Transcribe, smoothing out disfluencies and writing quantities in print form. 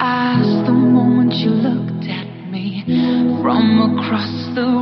eyes the moment you looked at me from across the room.